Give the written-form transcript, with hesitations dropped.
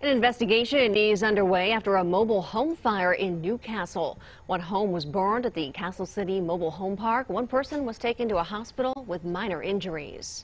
An investigation is underway after a mobile home fire in Newcastle. One home was burned at the Castle City Mobile Home Park. One person was taken to a hospital with minor injuries.